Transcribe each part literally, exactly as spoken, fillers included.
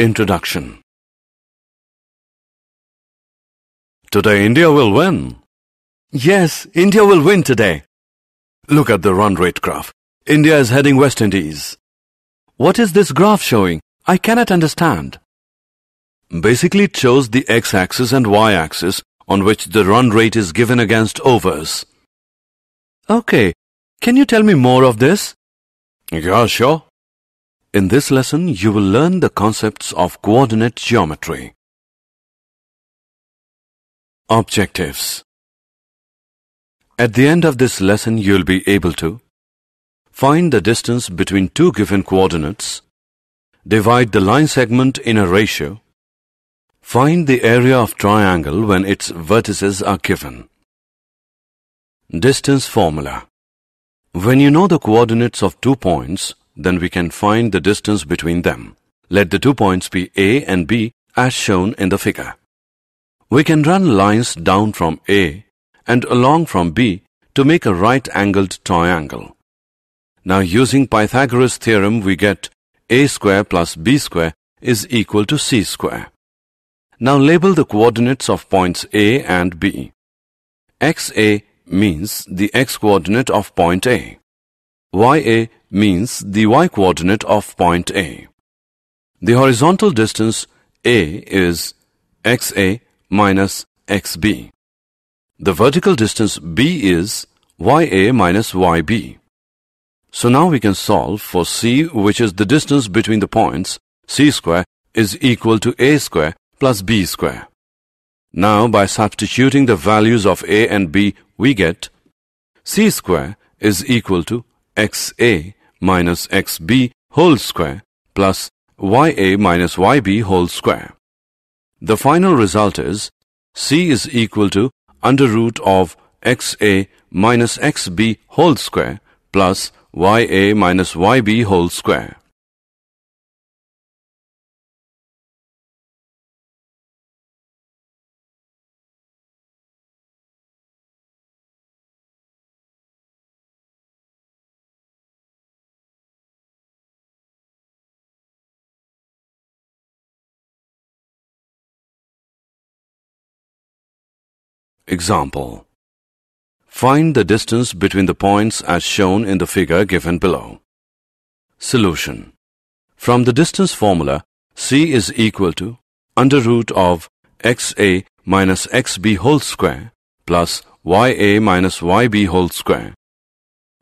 Introduction. Today India will win. Yes, India will win today. Look at the run rate graph. India is heading West Indies. What is this graph showing? I cannot understand. Basically, it shows the x-axis and y-axis on which the run rate is given against overs. Okay, can you tell me more of this? Yeah, sure. In this lesson, you will learn the concepts of coordinate geometry. Objectives. At the end of this lesson, you will be able to find the distance between two given coordinates, divide the line segment in a ratio, find the area of triangle when its vertices are given. Distance formula. When you know the coordinates of two points, then we can find the distance between them. Let the two points be A and B as shown in the figure. We can run lines down from A and along from B to make a right-angled triangle. Now, using Pythagoras' theorem, we get A square plus B square is equal to C square. Now, label the coordinates of points A and B. X A means the x-coordinate of point A. Y A means the y-coordinate of point A. The horizontal distance A is x A minus x B. The vertical distance B is y A minus y B. So now we can solve for C, which is the distance between the points. C square is equal to A square plus B square. Now, by substituting the values of A and B, we get C square is equal to x A minus x B whole square plus y A minus y B whole square. The final result is C is equal to under root of x A minus x B whole square plus y A minus y B whole square. Example. Find the distance between the points as shown in the figure given below. Solution. From the distance formula, C is equal to under root of x A minus x B whole square plus y A minus y B whole square.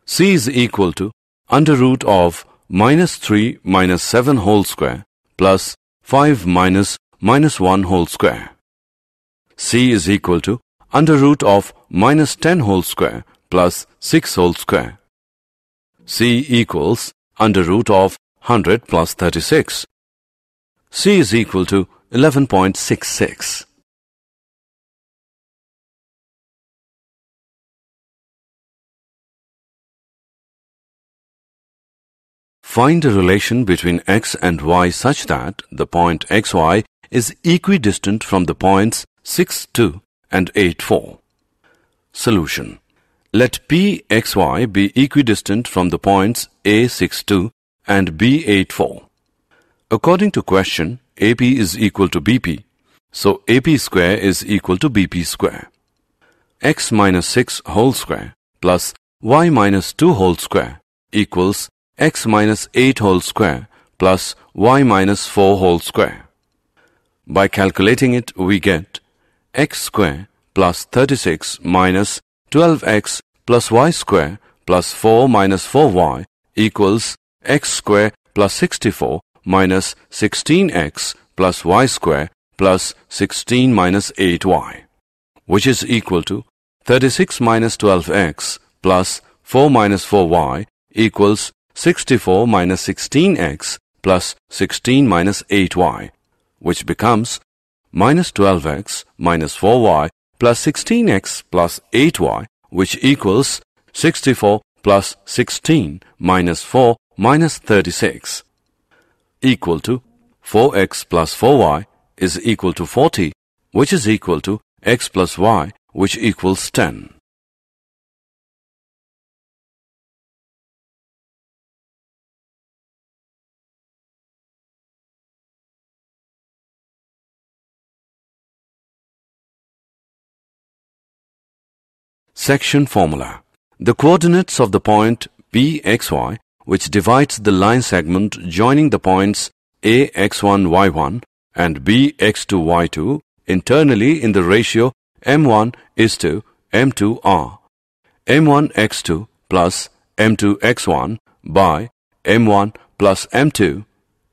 C is equal to under root of minus three minus seven whole square plus five minus minus one whole square. C is equal to under root of minus ten whole square plus six whole square. C equals under root of one hundred plus thirty-six. C is equal to eleven point six six. Find a relation between x and y such that the point xy is equidistant from the points six, two and eight, four. Solution. Let P, X, Y be equidistant from the points A, six, two and B, eight, four. According to question, A P is equal to B P, so A P square is equal to B P square. X minus six whole square plus Y minus two whole square equals X minus eight whole square plus Y minus four whole square. By calculating it, we get x square plus thirty-six minus twelve x plus y square plus four minus four y equals x square plus sixty-four minus sixteen x plus y square plus sixteen minus eight y, which is equal to thirty-six minus twelve x plus four minus four y equals sixty-four minus sixteen x plus sixteen minus eight y, which becomes minus twelve x minus four y plus sixteen x plus eight y, which equals sixty-four plus sixteen minus four minus thirty-six, equal to four x plus four y is equal to forty, which is equal to x plus y, which equals ten. Section formula. The coordinates of the point P x y, which divides the line segment joining the points A x one y one and B x two y two internally in the ratio m one is to m two r, m one x two plus m two x one by m one plus m two,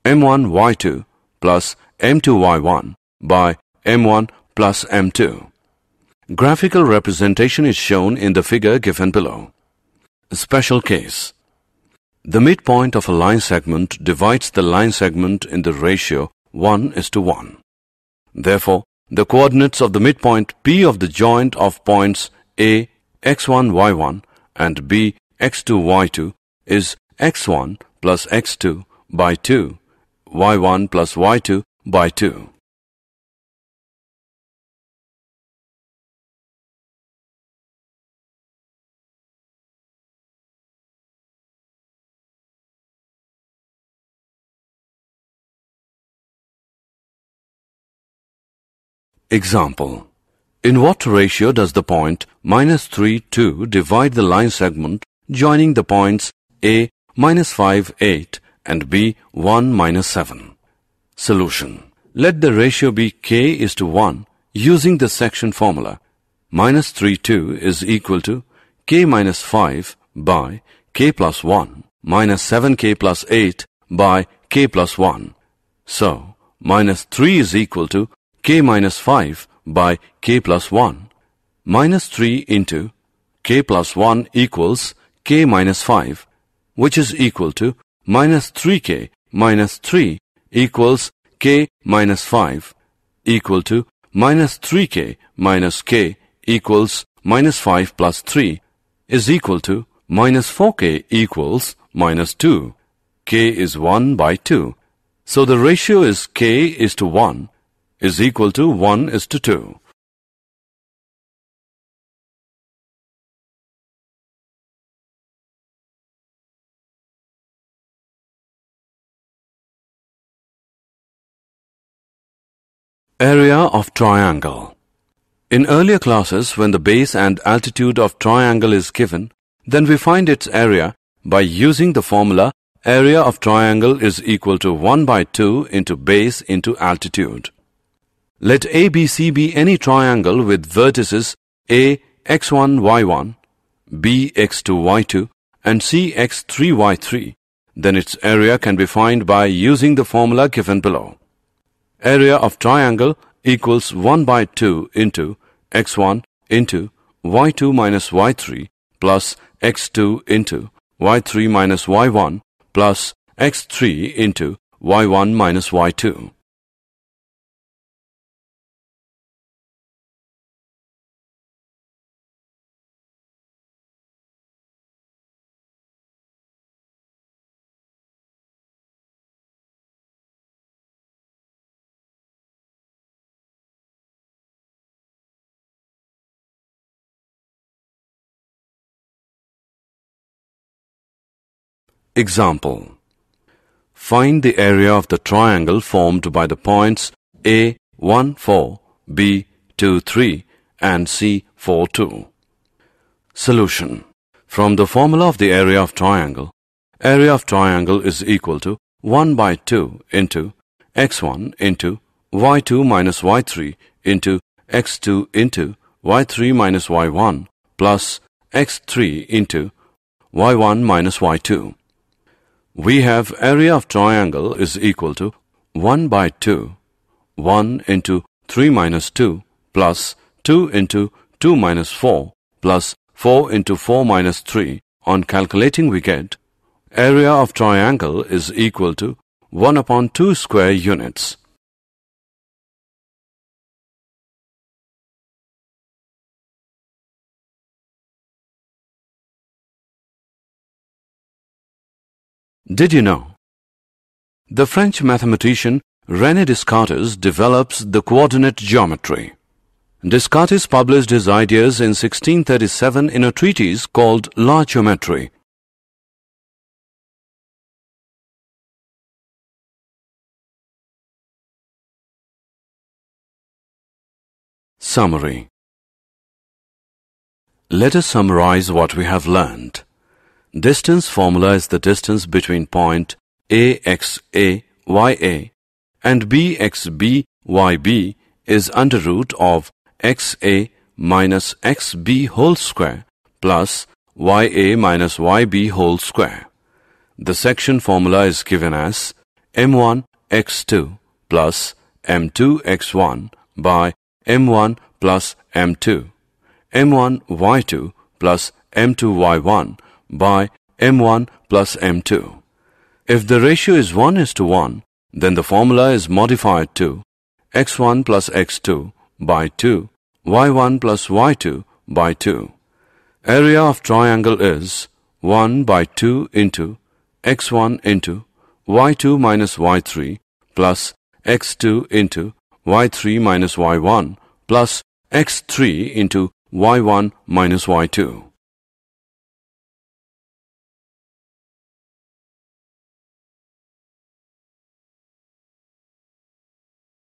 m one y two plus m two y one by m one plus m two. Graphical representation is shown in the figure given below. Special case. The midpoint of a line segment divides the line segment in the ratio one is to one. Therefore, the coordinates of the midpoint P of the joint of points A, x one y one and B, x two y two is x one plus x two by two, y one plus y two by two. Example. In what ratio does the point minus three, two divide the line segment joining the points A, minus five, eight and B, one, minus seven? Solution. Let the ratio be k is to one using the section formula. minus three, two is equal to k minus five by k plus one minus seven k plus eight by k plus one. So, minus three is equal to k minus five by k plus one. minus three into k plus one equals k minus five, which is equal to minus three k minus three equals k minus five equal to minus three k minus k equals minus five plus three is equal to minus four k equals minus two. K is one by two. So the ratio is k is to one. Is equal to one is to two. Area of triangle. In earlier classes, when the base and altitude of triangle is given, then we find its area by using the formula area of triangle is equal to one by two into base into altitude. Let A B C be any triangle with vertices A, x one, y one, B, x two, y two, and C, x three, y three. Then its area can be found by using the formula given below. Area of triangle equals one by two into x one into y two minus y three plus x two into y three minus y one plus x three into y one minus y two. Example. Find the area of the triangle formed by the points A, one, four, B, two, three and C, four, two. Solution. From the formula of the area of triangle, area of triangle is equal to one by two into x one into y two minus y three into x two into y three minus y one plus x three into y one minus y two. We have area of triangle is equal to one by two, one into three minus two plus two into two minus four plus four into four minus three. On calculating we get area of triangle is equal to one upon two square units. Did you know? The French mathematician René Descartes develops the coordinate geometry. Descartes published his ideas in sixteen thirty-seven in a treatise called La Géométrie. Summary. Let us summarize what we have learned. Distance formula is the distance between point A X A Y A and B X B Y B is under root of X A minus X B whole square plus Y A minus Y B whole square. The section formula is given as M one X two plus M two X one by M one plus M two. M one Y two plus M two Y one by M one plus M two. If the ratio is one is to one, then the formula is modified to X one plus X two by two, Y one plus Y two by two. Area of triangle is one by two into X one into Y two minus Y three plus X two into Y three minus Y one plus X three into Y one minus Y two.